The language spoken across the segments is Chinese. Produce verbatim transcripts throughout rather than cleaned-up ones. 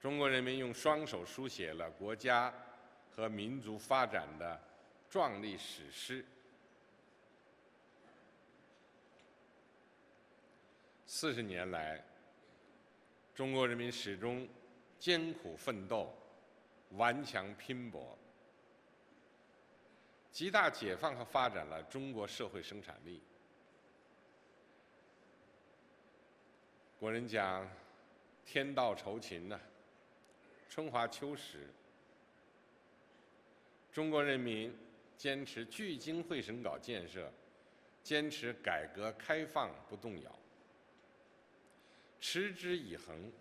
中国人民用双手书写了国家和民族发展的壮丽史诗。四十年来，中国人民始终艰苦奋斗、顽强拼搏，极大解放和发展了中国社会生产力。古人讲“天道酬勤”呐，春华秋实。中国人民坚持聚精会神搞建设，坚持改革开放不动摇，持之以恒，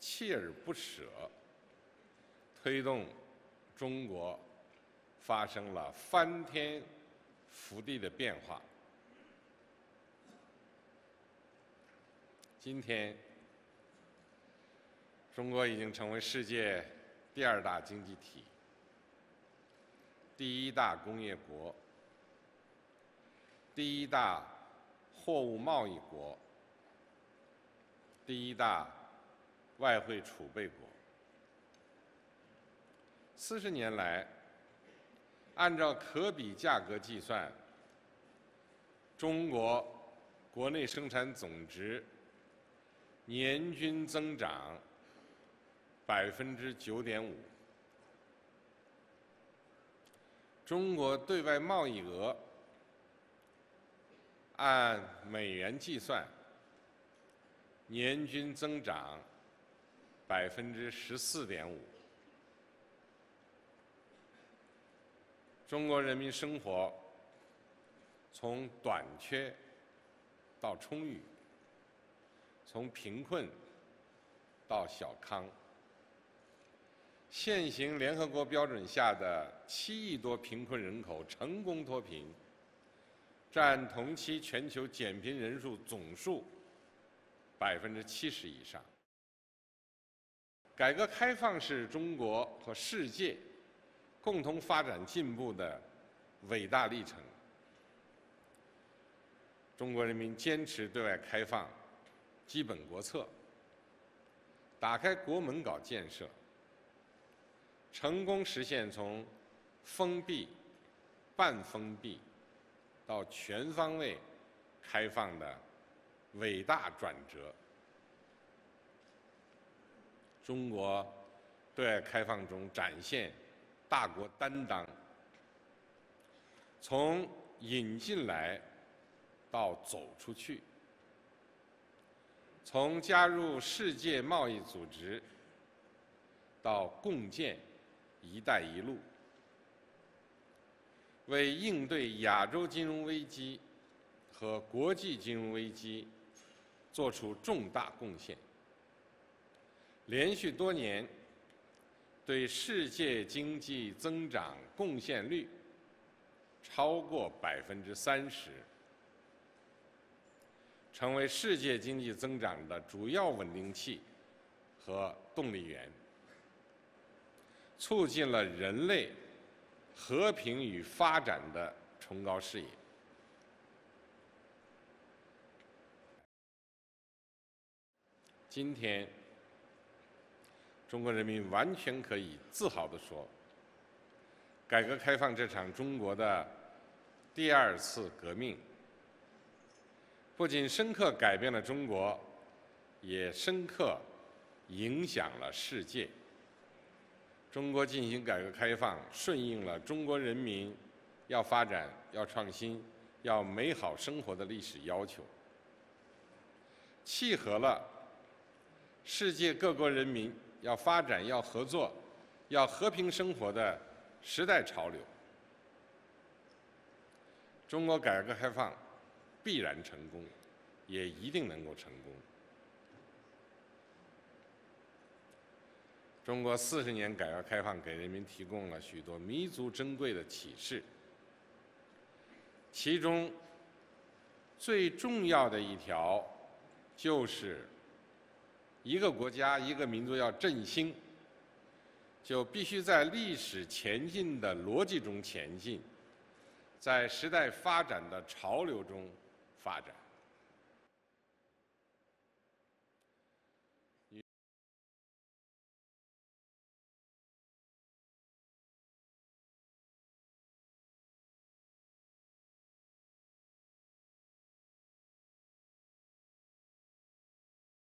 锲而不舍，推动中国发生了翻天覆地的变化。今天，中国已经成为世界第二大经济体、第一大工业国、第一大货物贸易国、第一大外汇储备国。四十年来，按照可比价格计算，中国国内生产总值年均增长百分之九点五，中国对外贸易额按美元计算，年均增长百分之十四点五。中国人民生活从短缺到充裕，从贫困到小康，现行联合国标准下的七亿多贫困人口成功脱贫，占同期全球减贫人数总数百分之七十以上。改革开放是中国和世界共同发展进步的伟大历程。中国人民坚持对外开放，基本国策，打开国门搞建设，成功实现从封闭、半封闭到全方位开放的伟大转折。中国对外开放中展现大国担当，从引进来到走出去。从加入世界贸易组织到共建“一带一路”，为应对亚洲金融危机和国际金融危机作出重大贡献，连续多年对世界经济增长贡献率超过百分之三十。成为世界经济增长的主要稳定器和动力源，促进了人类和平与发展的崇高事业。今天，中国人民完全可以自豪地说，改革开放这场中国的第二次革命，不仅深刻改变了中国，也深刻影响了世界。中国进行改革开放，顺应了中国人民要发展、要创新、要美好生活的历史要求，契合了世界各国人民要发展、要合作、要和平生活的时代潮流。中国改革开放必然成功，也一定能够成功。中国四十年改革开放给人民提供了许多弥足珍贵的启示，其中最重要的一条就是，一个国家、一个民族要振兴，就必须在历史前进的逻辑中前进，在时代发展的潮流中发展。